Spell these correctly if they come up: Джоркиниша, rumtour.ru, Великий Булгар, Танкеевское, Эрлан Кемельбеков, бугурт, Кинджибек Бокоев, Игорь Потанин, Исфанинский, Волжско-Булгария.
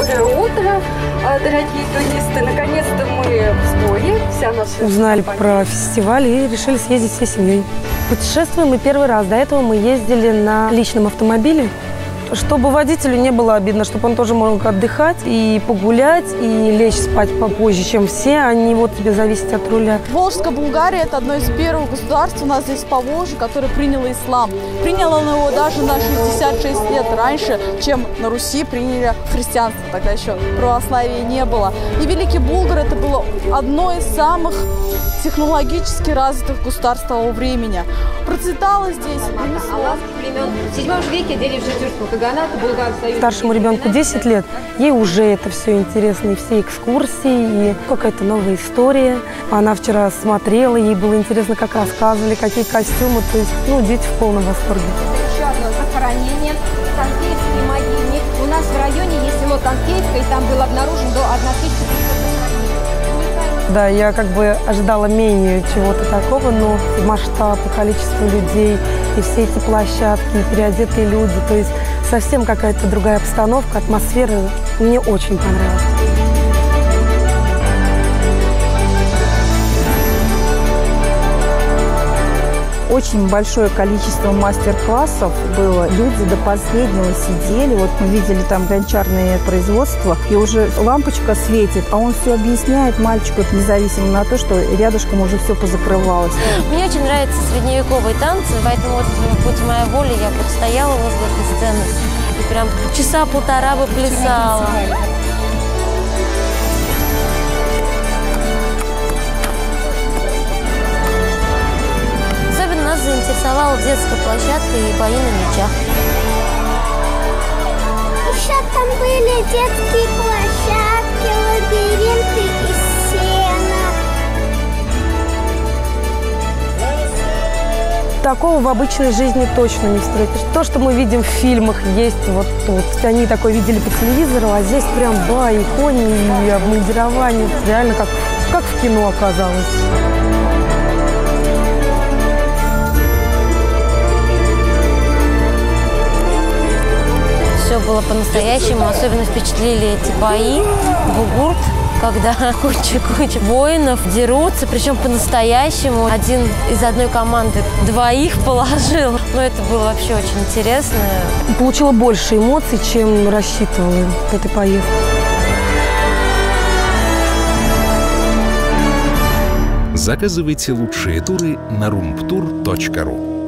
Доброе утро, дорогие туристы. Наконец-то мы в сборе. Вся наша узнали про фестиваль и решили съездить всей семьей. Путешествуем мы первый раз. До этого мы ездили на личном автомобиле, чтобы водителю не было обидно, чтобы он тоже мог отдыхать и погулять, и лечь спать попозже, чем все, а не вот тебе зависеть от руля. Волжско-Булгария – это одно из первых государств у нас здесь по Волжье, которое приняло ислам. Приняло он его даже на 66 лет раньше, чем на Руси приняли христианство. Тогда еще православия не было. И Великий Булгар – это было одно из самых технологически развитых государств того времени. Процветало здесь, принесло. В 7 веке делили житюрскую каганату, булгарскую. Старшему ребенку 10 лет, ей уже это все интересно, и все экскурсии, и какая-то новая история. Она вчера смотрела, ей было интересно, как рассказывали, какие костюмы, то есть, ну, дети в полном восторге. Еще одно захоронение, Танкеевские могильни. У нас в районе есть село Танкеевское, и там было обнаружено до 1500. Да, я как бы ожидала менее чего-то такого, но масштаб, количество людей, и все эти площадки, и переодетые люди, то есть совсем какая-то другая обстановка, атмосфера, мне очень понравилась. Очень большое количество мастер-классов было. Люди до последнего сидели. Вот мы видели там гончарные производства. И уже лампочка светит, а он все объясняет мальчику, независимо на то, что рядышком уже все позакрывалось. Мне очень нравятся средневековые танцы, поэтому вот «Путь моей воли» я вот стояла возле этой сцены и прям часа полтора бы плясала. Заинтересовала детская площадка и бои на мячах. Еще там были детские площадки, лабиринты и сена. Такого в обычной жизни точно не встретишь. То, что мы видим в фильмах, есть вот тут. Они такое видели по телевизору, а здесь прям баи, кони и обмундирование. Реально как в кино оказалось. Все было по-настоящему, особенно впечатлили эти бои, бугурт, когда куча-куча воинов дерутся, причем по-настоящему. Один из одной команды двоих положил. Но это было вообще очень интересно. Получила больше эмоций, чем рассчитывала в этой поездке. Заказывайте лучшие туры на rumtour.ru.